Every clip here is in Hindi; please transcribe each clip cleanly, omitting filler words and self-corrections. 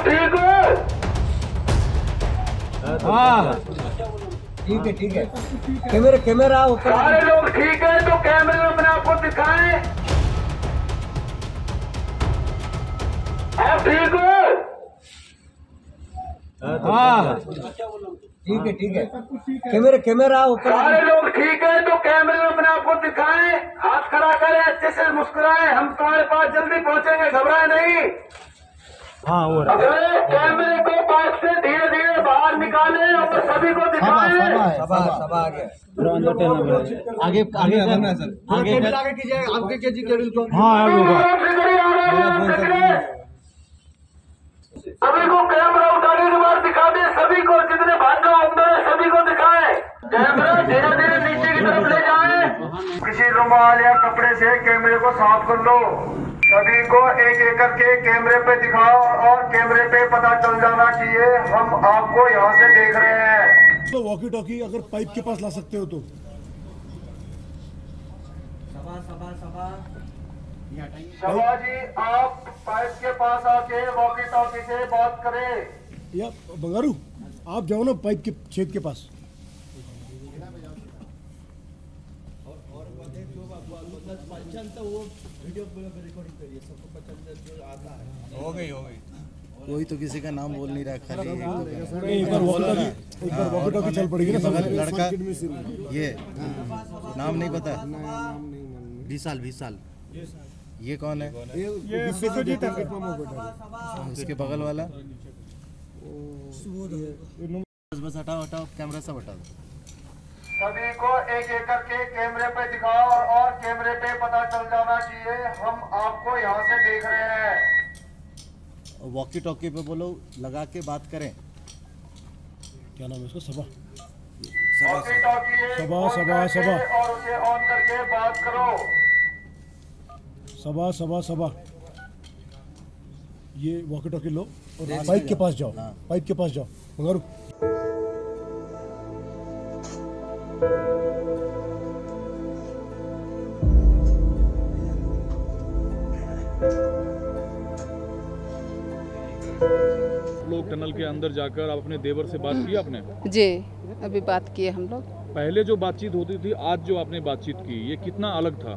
ठीक है, हाँ ठीक है ठीक है। कैमरा कैमरा ऊपर, सारे लोग ठीक है तो कैमरे में अपने आपको दिखाएं। आप ठीक हो, हाँ ठीक है ठीक है। कैमरा कैमरा ऊपर, सारे लोग ठीक है तो कैमरे में अपने आपको दिखाएं। हाथ खड़ा करें, अच्छे से मुस्कुराएं, हम तुम्हारे पास जल्दी पहुंचेंगे, घबराए नहीं। हाँ वो कैमरे को पास से धीरे धीरे बाहर निकाले और सभी को दिखाएं। आगे आगे करना सर, आगे आगे कीजिए, आपके केजी केबल को। हाँ सभी को कैमरा उठाने के बाद दिखा दे, सभी को जितने भागा अंदर है सभी को दिखाएं। कैमरा धीरे धीरे नीचे की तरफ ले जाए, किसी रुमाल या कपड़े से कैमरे को साफ कर लो। सभी को एक एक करके कैमरे पे दिखाओ और कैमरे पे पता चल जाना चाहिए हम आपको यहाँ से देख रहे हैं। तो वॉकी टॉकी अगर पाइप के पास ला सकते हो तो शबा जी आप पाइप के पास आके वॉकी टॉकी से बात करें। या बंगारू आप जाओ ना पाइप के छेद के पास। तो वो वीडियो रिकॉर्डिंग करिए, सबको पता जो आता है। हो गई कोई तो किसी का नाम बोल नहीं रहा, खाली एक बार वॉकी टॉकी चल पड़ेगी ना। लड़का ये नाम नहीं पता, 20 साल ये कौन है? उसके बगल वाला बस हटाओ हटाओ कैमरा सब हटा दो। सभी को एक एक करके कैमरे पे दिखाओ और कैमरे पे पता चल जाना चाहिए हम आपको यहाँ से देख रहे हैं। वॉकी टॉकी पे बोलो, लगा के बात करें। क्या नाम है इसको? सबा वॉकी टॉकी सबा सबा सबा और उसे ऑन करके बात करो। सबा सबा सबा ये वॉकी टॉकी लो और पाइप के पास जाओ, पाइप के पास जाओ। मगर लोग टनल के अंदर जाकर आप अपने देवर से बात की आपने? जी अभी बात किए हम लोग। पहले जो बातचीत होती थी आज जो आपने बातचीत की, ये कितना अलग था?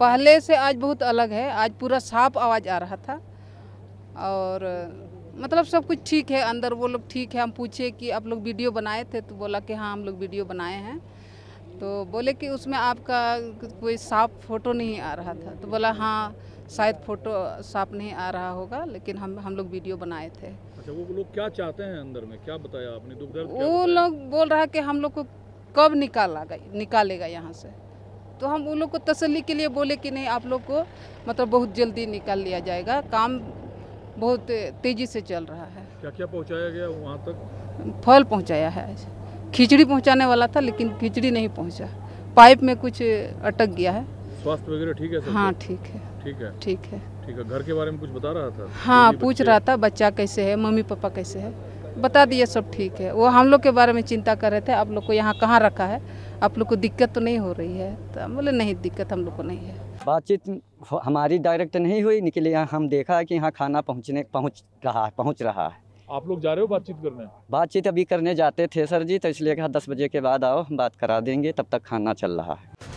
पहले से आज बहुत अलग है, आज पूरा साफ आवाज आ रहा था और मतलब सब कुछ ठीक है अंदर। वो लोग ठीक है, हम पूछे कि आप लोग वीडियो बनाए थे तो बोला कि हाँ हम लोग वीडियो बनाए हैं। तो बोले कि उसमें आपका कोई साफ फोटो नहीं आ रहा था, तो बोला हाँ शायद फोटो साफ नहीं आ रहा होगा लेकिन हम लोग वीडियो बनाए थे। अच्छा वो लोग क्या चाहते हैं अंदर में, क्या बताया आपने? दुख दर्द वो लोग बोल रहा है कि हम लोग को कब निकालेगा यहाँ से। तो हम उन लोग को तसल्ली के लिए बोले कि नहीं आप लोग को मतलब बहुत जल्दी निकाल लिया जाएगा, काम बहुत तेजी से चल रहा है। क्या क्या पहुंचाया गया वहाँ तक? फल पहुंचाया है, खिचड़ी पहुंचाने वाला था लेकिन खिचड़ी नहीं पहुंचा, पाइप में कुछ अटक गया है। स्वास्थ्य वगैरह ठीक है? हाँ ठीक है ठीक है ठीक है ठीक है। घर के बारे में कुछ बता रहा था? हाँ पूछ रहा था बच्चा कैसे है, मम्मी पापा कैसे है, बता दिए सब ठीक है। वो हम लोग के बारे में चिंता कर रहे थे, आप लोग को यहाँ कहाँ रखा है, आप लोग को दिक्कत तो नहीं हो रही है? तो हम बोले नहीं दिक्कत हम लोग को नहीं है। बातचीत हमारी डायरेक्ट नहीं हुई, निकले यहाँ हम देखा कि यहाँ खाना पहुँच रहा है। आप लोग जा रहे हो बातचीत करने? बातचीत अभी करने जाते थे सर जी, तो इसलिए कहा 10 बजे के बाद आओ, बात करा देंगे, तब तक खाना चल रहा है।